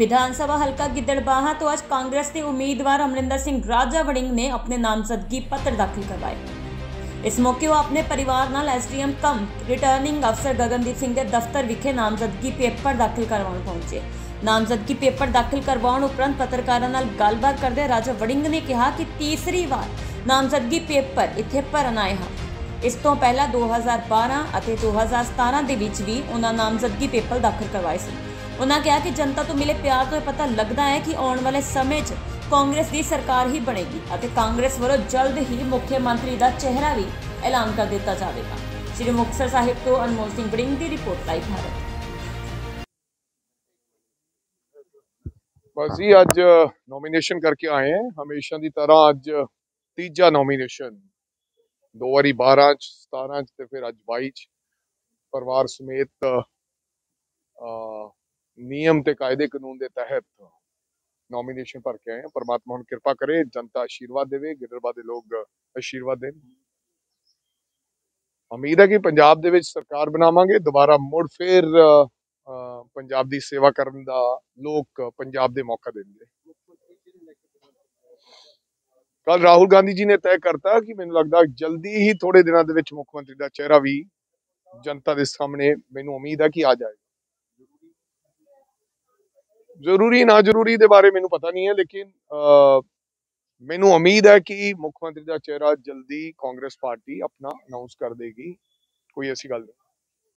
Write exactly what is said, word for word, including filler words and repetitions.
विधानसभा हलका गिद्दड़बाहा तो आज कांग्रेस के उम्मीदवार अमरिंदर राजा वड़िंग ने अपने नामजदगी पत्र दाखिल करवाए। इस मौके वो अपने परिवार नाल एसडीएम कम रिटर्निंग अफसर गगनदीप सिंह के दफ्तर विखे नामजदगी पेपर दाखिल करवाने पहुंचे। नामजदगी पेपर दाखिल करवाने उपरंत पत्रकारों नाल गलबात करदे राजा वड़िंग ने कहा कि तीसरी बार नामजदगी पेपर इत्थे भरना है। इस तो पहला दो हज़ार बारह और दो हज़ार सतारह के बीच भी उन्होंने नामजदगी पेपर दाखिल करवाए सी। उन्होंने कहा कि जनता तो मिले प्यार तो पता लगता है कि आने वाले समय कांग्रेस की सरकार ही बनेगी और कांग्रेस वालों जल्द ही मुख्यमंत्री का चेहरा भी ऐलान कर दिया जाएगा। श्री मुक्तसर साहिब तो अनमोल सिंह वड़िंग की रिपोर्ट। लाइव भारत बस जी अज नॉमीनेशन करके आए हैं। हमेशा की तरह अज तीजा नॉमीनेशन दो बारी बारह सतारा च फिर अज बाईस परिवार समेत आ, नियम ते कायदे कानून के तहत नॉमीनेशन भर के आए हैं। परमात्मा हुण कृपा करे, जनता आशीर्वाद देवे, गिद्दड़बाहा दे लोग आशीर्वाद देन। उम्मीद है कि पंजाब दे विच सरकार बनावांगे, दोबारा मुड़ फिर पंजाब दी सेवा करन दा लोक पंजाब दे मौका देंगे। कल राहुल गांधी जी ने तय करता कि मैनूं लगदा जल्दी ही थोड़े दिनों दे विच मुख्यमंत्री दा चेहरा भी जनता दे सामने मैनूं उम्मीद है कि आ जाएगा। जरूरी ना जरूरी दे बारे मैनूं पता नहीं है, लेकिन मैनूं उम्मीद है कि मुख्यमंत्री का चेहरा जल्दी कांग्रेस पार्टी अपना अनाउंस कर देगी। कोई ऐसी गल नहीं।